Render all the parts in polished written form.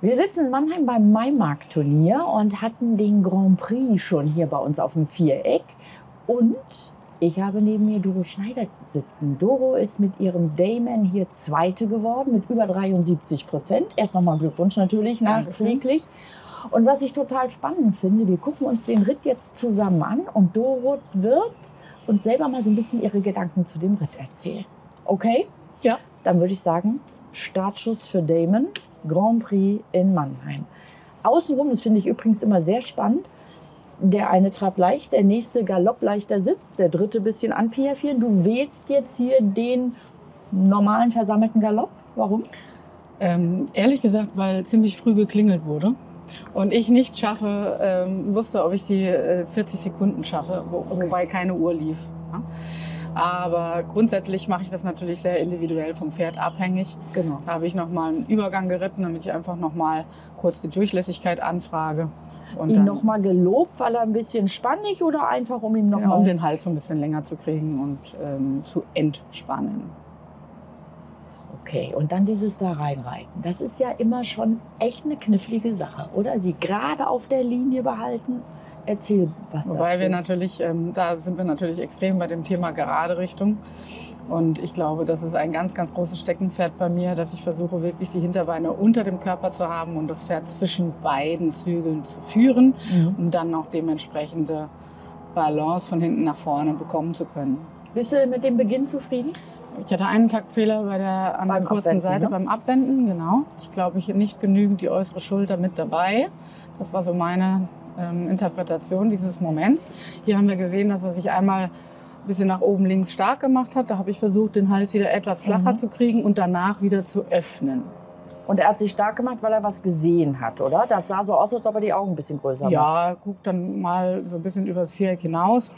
Wir sitzen in Mannheim beim Maimarkt-Turnier und hatten den Grand Prix schon hier bei uns auf dem Viereck. Und ich habe neben mir Dorothee Schneider sitzen. Doro ist mit ihrem Dayman hier Zweite geworden mit über 73%. Erst nochmal Glückwunsch natürlich nachträglich. Und was ich total spannend finde, wir gucken uns den Ritt jetzt zusammen an und Doro wird uns selber mal so ein bisschen ihre Gedanken zu dem Ritt erzählen. Okay? Ja. Dann würde ich sagen, Startschuss für Dayman, Grand Prix in Mannheim. Außenrum, das finde ich übrigens immer sehr spannend, der eine Trab leicht, der nächste Galopp leichter Sitz, der dritte bisschen anpiaffieren. Du wählst jetzt hier den normalen versammelten Galopp. Warum? Ehrlich gesagt, weil ziemlich früh geklingelt wurde. Und ich nicht schaffe, wusste, ob ich die 40 Sekunden schaffe, wobei keine Uhr lief. Ja? Aber grundsätzlich mache ich das natürlich sehr individuell vom Pferd abhängig. Genau. Da habe ich nochmal einen Übergang geritten, damit ich einfach nochmal kurz die Durchlässigkeit anfrage. Und ihn nochmal gelobt, weil er ein bisschen spannig oder einfach um ihn nochmal... Ja, um den Hals so ein bisschen länger zu kriegen und zu entspannen. Okay, und dann dieses da reinreiten. Das ist ja immer schon echt eine knifflige Sache, oder? Sie gerade auf der Linie behalten. Erzähl was dazu. Wobei wir natürlich, da sind wir natürlich extrem bei dem Thema gerade Richtung. Und ich glaube, das ist ein ganz, ganz großes Steckenpferd bei mir, dass ich versuche, wirklich die Hinterbeine unter dem Körper zu haben und das Pferd zwischen beiden Zügeln zu führen, um dann auch dementsprechende Balance von hinten nach vorne bekommen zu können. Bist du mit dem Beginn zufrieden? Ich hatte einen Taktfehler an der kurzen Seite, ne? Beim Abwenden, genau. Ich glaube, ich habe nicht genügend die äußere Schulter mit dabei. Das war so meine Interpretation dieses Moments. Hier haben wir gesehen, dass er sich einmal ein bisschen nach oben links stark gemacht hat. Da habe ich versucht, den Hals wieder etwas flacher zu kriegen und danach wieder zu öffnen. Und er hat sich stark gemacht, weil er was gesehen hat, oder? Das sah so aus, als ob er die Augen ein bisschen größer macht. Ja, guck dann mal so ein bisschen übers Viereck hinaus,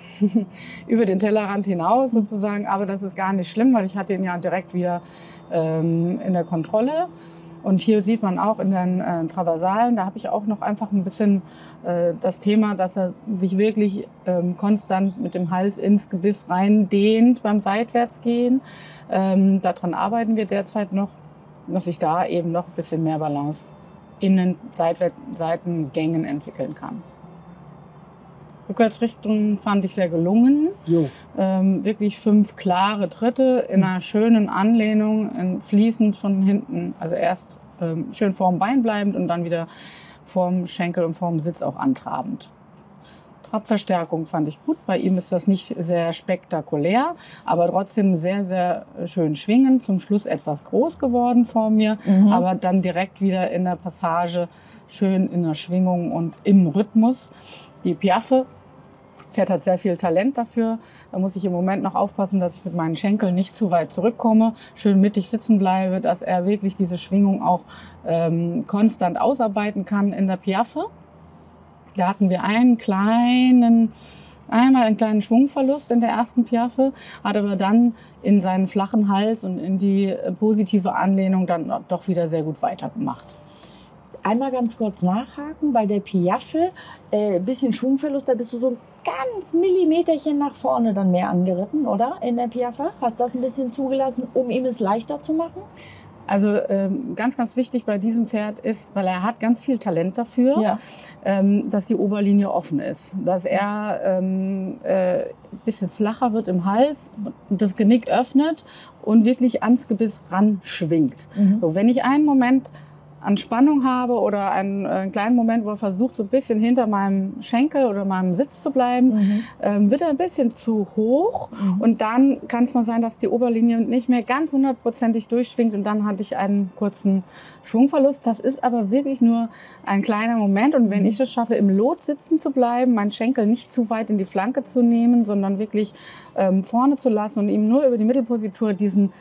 über den Tellerrand hinaus sozusagen. Aber das ist gar nicht schlimm, weil ich hatte ihn ja direkt wieder in der Kontrolle. Und hier sieht man auch in den Traversalen, da habe ich auch noch einfach ein bisschen das Thema, dass er sich wirklich konstant mit dem Hals ins Gebiss reindehnt beim Seitwärtsgehen. Daran arbeiten wir derzeit noch, dass ich da eben noch ein bisschen mehr Balance in den Seitengängen entwickeln kann. Rückwärtsrichtung fand ich sehr gelungen. Wirklich 5 klare Tritte in einer schönen Anlehnung, fließend von hinten. Also erst schön vorm Bein bleibend und dann wieder vorm Schenkel und vorm Sitz auch antrabend. Trabverstärkung fand ich gut. Bei ihm ist das nicht sehr spektakulär, aber trotzdem sehr, sehr schön schwingend. Zum Schluss etwas groß geworden vor mir, aber dann direkt wieder in der Passage, schön in der Schwingung und im Rhythmus. Die Piaffe, Pferd hat sehr viel Talent dafür. Da muss ich im Moment noch aufpassen, dass ich mit meinen Schenkeln nicht zu weit zurückkomme, schön mittig sitzen bleibe, dass er wirklich diese Schwingung auch konstant ausarbeiten kann in der Piaffe. Da hatten wir einmal einen kleinen Schwungverlust in der ersten Piaffe, hat aber dann in seinen flachen Hals und in die positive Anlehnung dann doch wieder sehr gut weitergemacht. Einmal ganz kurz nachhaken, bei der Piaffe, bisschen Schwungverlust, da bist du so ein ganz Millimeterchen nach vorne dann mehr angeritten, oder? In der Piaffe, hast das ein bisschen zugelassen, um ihm es leichter zu machen? Also ganz, ganz wichtig bei diesem Pferd ist, weil er hat ganz viel Talent dafür, dass die Oberlinie offen ist. Dass er ein bisschen flacher wird im Hals, das Genick öffnet und wirklich ans Gebiss ran schwingt. So, wenn ich einen Moment an Spannung habe oder einen kleinen Moment, wo er versucht, so ein bisschen hinter meinem Schenkel oder meinem Sitz zu bleiben, wird er ein bisschen zu hoch und dann kann es mal sein, dass die Oberlinie nicht mehr ganz hundertprozentig durchschwingt und dann hatte ich einen kurzen Schwungverlust. Das ist aber wirklich nur ein kleiner Moment und wenn ich es schaffe, im Lot sitzen zu bleiben, meinen Schenkel nicht zu weit in die Flanke zu nehmen, sondern wirklich vorne zu lassen und ihm nur über die Mittelpositur diesen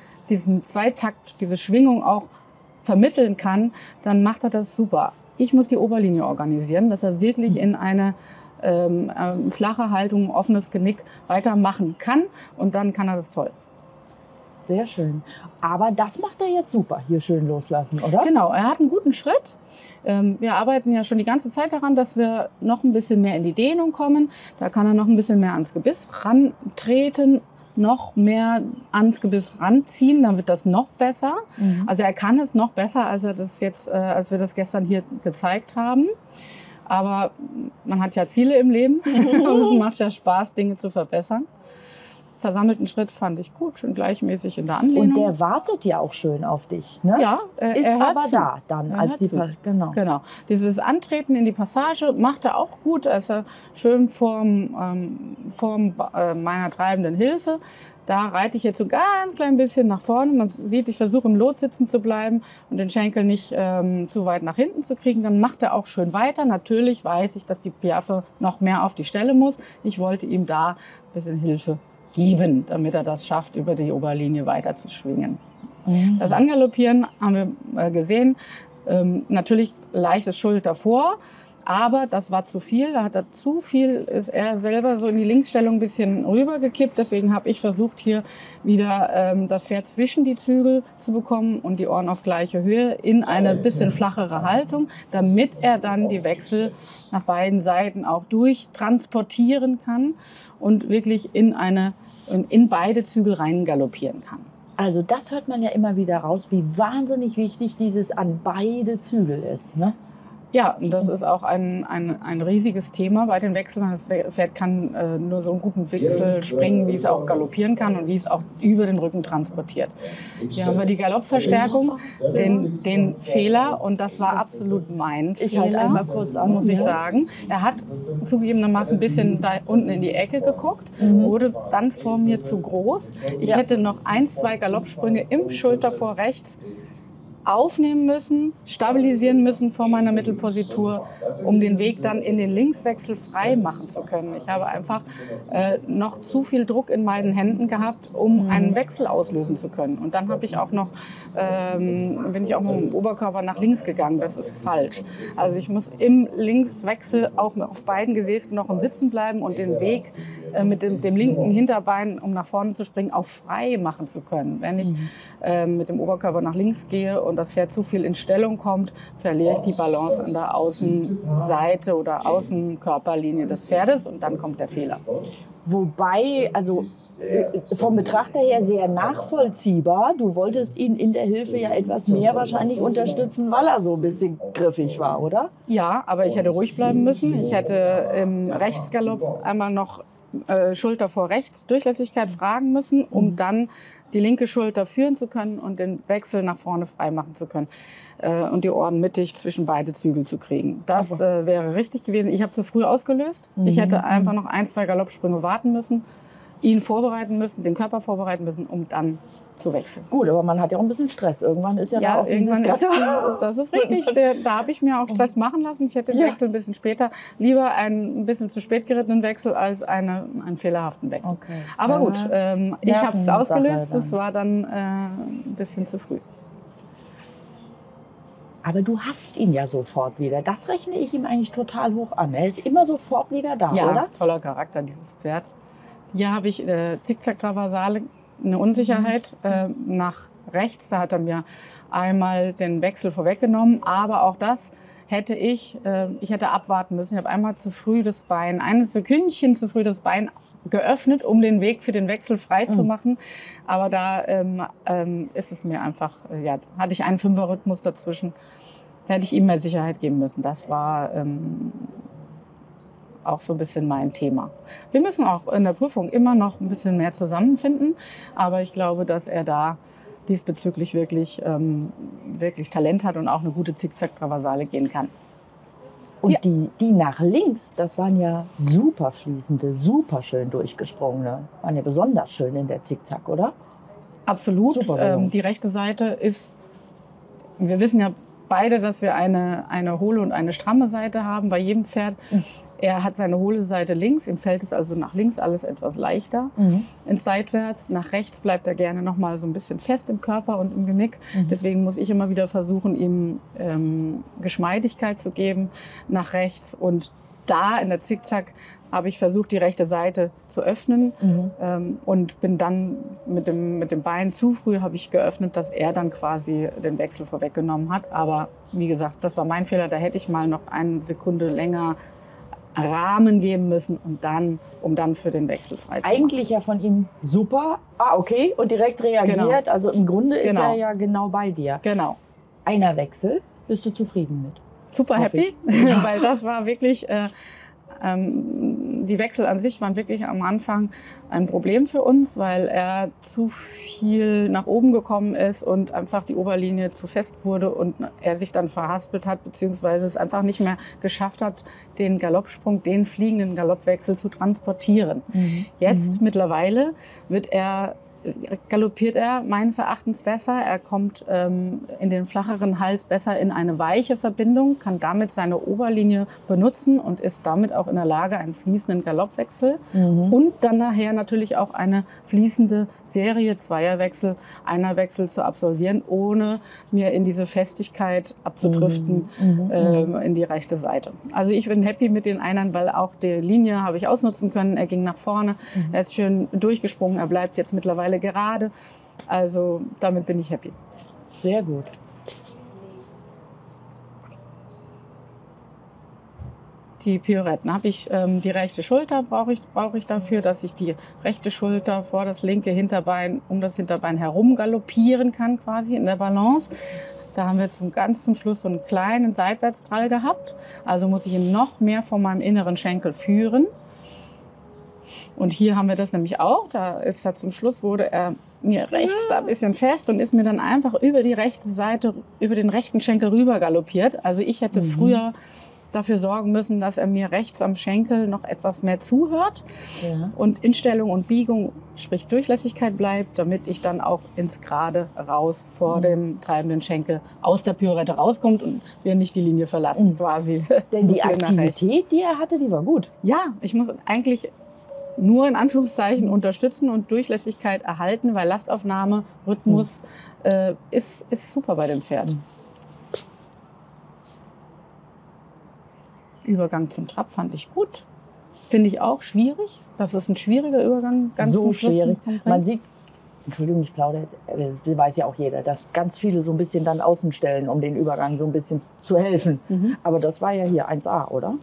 Zweitakt, diese Schwingung auch vermitteln kann, dann macht er das super. Ich muss die Oberlinie organisieren, dass er wirklich in eine flache Haltung, offenes Genick weitermachen kann und dann kann er das toll. Sehr schön. Aber das macht er jetzt super, hier schön loslassen, oder? Genau, er hat einen guten Schritt. Wir arbeiten ja schon die ganze Zeit daran, dass wir noch ein bisschen mehr in die Dehnung kommen. Da kann er noch ein bisschen mehr ans Gebiss rantreten, noch mehr ans Gebiss ranziehen, dann wird das noch besser. Mhm. Also er kann es noch besser, als er das jetzt, als wir das gestern hier gezeigt haben. Aber man hat ja Ziele im Leben und es macht ja Spaß, Dinge zu verbessern. Versammelten Schritt fand ich gut, schön gleichmäßig in der Anlehnung. Und der wartet ja auch schön auf dich, ne? Ja, ist er aber zu. Da dann als die genau. Dieses Antreten in die Passage macht er auch gut, als er schön vorm meiner treibenden Hilfe. Da reite ich jetzt so ganz klein bisschen nach vorne. Man sieht, ich versuche im Lot sitzen zu bleiben und den Schenkel nicht zu weit nach hinten zu kriegen. Dann macht er auch schön weiter. Natürlich weiß ich, dass die Piaffe noch mehr auf die Stelle muss. Ich wollte ihm da ein bisschen Hilfe geben, damit er das schafft, über die Oberlinie weiter zu schwingen. Mhm. Das Angaloppieren haben wir gesehen. Natürlich leichtes Schulter vor, aber das war zu viel. Da hat er zu viel, ist er selber so in die Linksstellung ein bisschen rübergekippt. Deswegen habe ich versucht, hier wieder das Pferd zwischen die Zügel zu bekommen und die Ohren auf gleiche Höhe in eine bisschen flachere Haltung, damit er dann die Wechsel nach beiden Seiten auch durchtransportieren kann und wirklich in beide Zügel rein galoppieren kann. Also das hört man ja immer wieder raus, wie wahnsinnig wichtig dieses an beide Zügel ist, ne? Ja, und das ist auch ein riesiges Thema bei den Wechseln. Das Pferd kann nur so einen guten Wechsel springen, wie es auch galoppieren kann und wie es auch über den Rücken transportiert. Hier haben wir die Galoppverstärkung, den Fehler, und das war absolut mein Fehler. Ich halte einmal kurz an, muss ich sagen. Er hat zugegebenermaßen ein bisschen da unten in die Ecke geguckt, wurde dann vor mir zu groß. Ich hätte noch 1, 2 Galoppsprünge im Schulter vor rechts aufnehmen müssen, stabilisieren müssen vor meiner Mittelpositur, um den Weg dann in den Linkswechsel frei machen zu können. Ich habe einfach noch zu viel Druck in meinen Händen gehabt, um einen Wechsel auslösen zu können. Und dann habe ich auch noch, bin ich auch mit dem Oberkörper nach links gegangen. Das ist falsch. Also ich muss im Linkswechsel auch auf beiden Gesäßknochen sitzen bleiben und den Weg mit dem linken Hinterbein, um nach vorne zu springen, auch frei machen zu können. Wenn ich mit dem Oberkörper nach links gehe und das Pferd zu viel in Stellung kommt, verliere ich die Balance an der Außenseite oder Außenkörperlinie des Pferdes und dann kommt der Fehler. Wobei, also vom Betrachter her sehr nachvollziehbar, du wolltest ihn in der Hilfe ja etwas mehr wahrscheinlich unterstützen, weil er so ein bisschen griffig war, oder? Ja, aber ich hätte ruhig bleiben müssen. Ich hätte im Rechtsgalopp einmal noch Schulter vor rechts, Durchlässigkeit fragen müssen, um dann die linke Schulter führen zu können und den Wechsel nach vorne frei machen zu können und die Ohren mittig zwischen beide Zügel zu kriegen. Das wäre richtig gewesen. Ich habe zu früh ausgelöst. Ich hätte einfach noch 1, 2 Galoppsprünge warten müssen, ihn vorbereiten müssen, den Körper vorbereiten müssen, um dann zu wechseln. Gut, aber man hat ja auch ein bisschen Stress. Irgendwann ist ja, auch dieses Gatter. Das ist richtig. Da habe ich mir auch Stress machen lassen. Ich hätte den Wechsel ein bisschen später. Lieber einen ein bisschen zu spät gerittenen Wechsel als einen fehlerhaften Wechsel. Okay. Aber gut, ich habe es ausgelöst. Das war dann ein bisschen zu früh. Aber du hast ihn ja sofort wieder. Das rechne ich ihm eigentlich total hoch an. Er ist immer sofort wieder da, ja, oder? Ja, toller Charakter, dieses Pferd. Hier habe ich Zickzack-Traversale, eine Unsicherheit nach rechts. Da hat er mir einmal den Wechsel vorweggenommen, aber auch das hätte ich hätte abwarten müssen. Ich habe einmal zu früh das Bein, eines Sekündchen zu früh das Bein geöffnet, um den Weg für den Wechsel frei zu machen. Aber da ist es mir einfach, ja, hatte ich einen 5er-Rhythmus dazwischen. Da hätte ich ihm mehr Sicherheit geben müssen. Das war auch so ein bisschen mein Thema. Wir müssen auch in der Prüfung immer noch ein bisschen mehr zusammenfinden, aber ich glaube, dass er da diesbezüglich wirklich Talent hat und auch eine gute Zickzack-Traversale gehen kann. Und ja, die nach links, das waren ja super fließende, super schön durchgesprungene, waren ja besonders schön in der Zickzack, oder? Absolut. Die rechte Seite ist, wir wissen ja beide, dass wir eine hohle und eine stramme Seite haben bei jedem Pferd. Er hat seine hohle Seite links, ihm fällt es also nach links alles etwas leichter. Ins Seitwärts, nach rechts bleibt er gerne noch mal so ein bisschen fest im Körper und im Genick. Deswegen muss ich immer wieder versuchen, ihm Geschmeidigkeit zu geben nach rechts. Und da in der Zickzack habe ich versucht, die rechte Seite zu öffnen und bin dann mit dem Bein zu früh habe ich geöffnet, dass er dann quasi den Wechsel vorweggenommen hat. Aber wie gesagt, das war mein Fehler, da hätte ich mal noch eine Sekunde länger Rahmen geben müssen, um dann für den Wechsel frei zu machen. Eigentlich ja von ihm super, ah okay, und direkt reagiert, genau. Also im Grunde ist er ja genau bei dir. Genau. Einer Wechsel, bist du zufrieden mit? Super happy, weil das war wirklich, die Wechsel an sich waren wirklich am Anfang ein Problem für uns, weil er zu viel nach oben gekommen ist und einfach die Oberlinie zu fest wurde und er sich dann verhaspelt hat, beziehungsweise es einfach nicht mehr geschafft hat, den Galoppsprung, den fliegenden Galoppwechsel zu transportieren. Mhm. Jetzt mittlerweile galoppiert er meines Erachtens besser, er kommt in den flacheren Hals besser in eine weiche Verbindung, kann damit seine Oberlinie benutzen und ist damit auch in der Lage, einen fließenden Galoppwechsel und dann nachher natürlich auch eine fließende Serie Zweierwechsel, Einerwechsel zu absolvieren, ohne mir in diese Festigkeit abzudriften in die rechte Seite. Also ich bin happy mit den Einern, weil auch die Linie habe ich ausnutzen können, er ging nach vorne, er ist schön durchgesprungen, er bleibt jetzt mittlerweile gerade. Also damit bin ich happy. Sehr gut. Die Pirouetten habe ich, die rechte Schulter brauche ich dafür, dass ich die rechte Schulter vor das linke Hinterbein, um das Hinterbein herum galoppieren kann quasi in der Balance. Da haben wir ganz zum Schluss so einen kleinen Seitwärtsdrall gehabt. Also muss ich ihn noch mehr von meinem inneren Schenkel führen. Und hier haben wir das nämlich auch, da ist er zum Schluss, wurde er mir rechts da ein bisschen fest und ist mir dann einfach über die rechte Seite, über den rechten Schenkel rüber galoppiert. Also ich hätte früher dafür sorgen müssen, dass er mir rechts am Schenkel noch etwas mehr zuhört und in Stellung und Biegung, sprich Durchlässigkeit bleibt, damit ich dann auch ins Gerade raus vor dem treibenden Schenkel aus der Pirouette rauskommt und wir nicht die Linie verlassen quasi. Denn die Aktivität, die er hatte, die war gut. Ja, ich muss eigentlich nur in Anführungszeichen unterstützen und Durchlässigkeit erhalten, weil Lastaufnahme, Rhythmus ist super bei dem Pferd. Übergang zum Trab fand ich gut. Finde ich auch schwierig. Das ist ein schwieriger Übergang. Ganz so schwierig. Man sieht, Entschuldigung, ich plaudere, das weiß ja auch jeder, dass ganz viele so ein bisschen dann außen stellen, um den Übergang so ein bisschen zu helfen. Aber das war ja hier 1A, oder?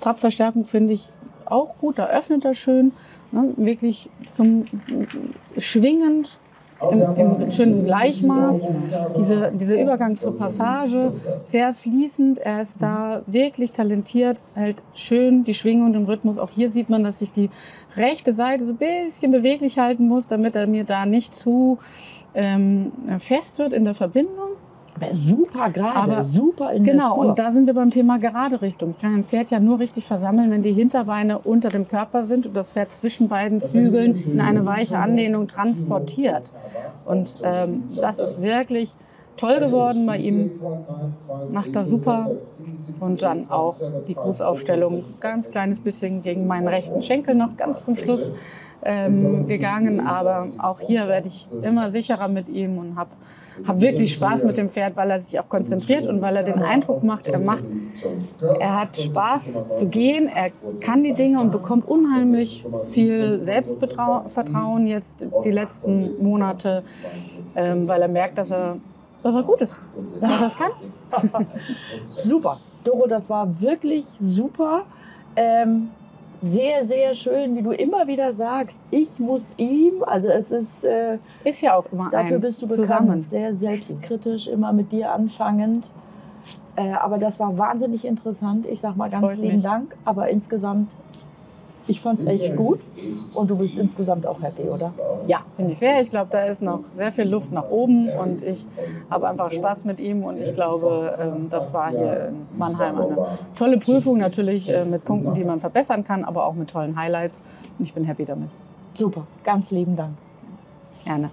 Trabverstärkung finde ich auch gut, da öffnet er schön, ne? Wirklich zum schwingend, im schönen Gleichmaß, dieser Übergang zur Passage, sehr fließend, er ist da wirklich talentiert, hält schön die Schwingung und den Rhythmus. Auch hier sieht man, dass ich die rechte Seite so ein bisschen beweglich halten muss, damit er mir da nicht zu fest wird in der Verbindung. Super gerade, super in der Spur. Genau, und da sind wir beim Thema gerade Richtung. Ich kann ein Pferd ja nur richtig versammeln, wenn die Hinterbeine unter dem Körper sind und das Pferd zwischen beiden Zügeln in eine weiche Anlehnung transportiert. Und das ist wirklich toll geworden bei ihm, macht er super. Und dann auch die Grußaufstellung, ganz kleines bisschen gegen meinen rechten Schenkel noch ganz zum Schluss gegangen, aber auch hier werde ich immer sicherer mit ihm und habe wirklich Spaß mit dem Pferd, weil er sich auch konzentriert und weil er den Eindruck macht, er hat Spaß zu gehen, er kann die Dinge und bekommt unheimlich viel Selbstvertrauen jetzt die letzten Monate, weil er merkt, dass er gut ist, dass er das kann. Super. Doro, das war wirklich super. Sehr, sehr schön, wie du immer wieder sagst, ich muss ihm, also es ist, ist ja auch immer dafür bist du bekannt, sehr selbstkritisch, immer mit dir anfangend, aber das war wahnsinnig interessant, ich sag mal ganz lieben Dank, aber insgesamt, ich fand es echt gut und du bist insgesamt auch happy, oder? Ja, finde ich sehr, ich glaube, da ist noch sehr viel Luft nach oben und ich habe einfach Spaß mit ihm und ich glaube, das war hier in Mannheim eine tolle Prüfung, natürlich mit Punkten, die man verbessern kann, aber auch mit tollen Highlights und ich bin happy damit. Super, ganz lieben Dank. Gerne.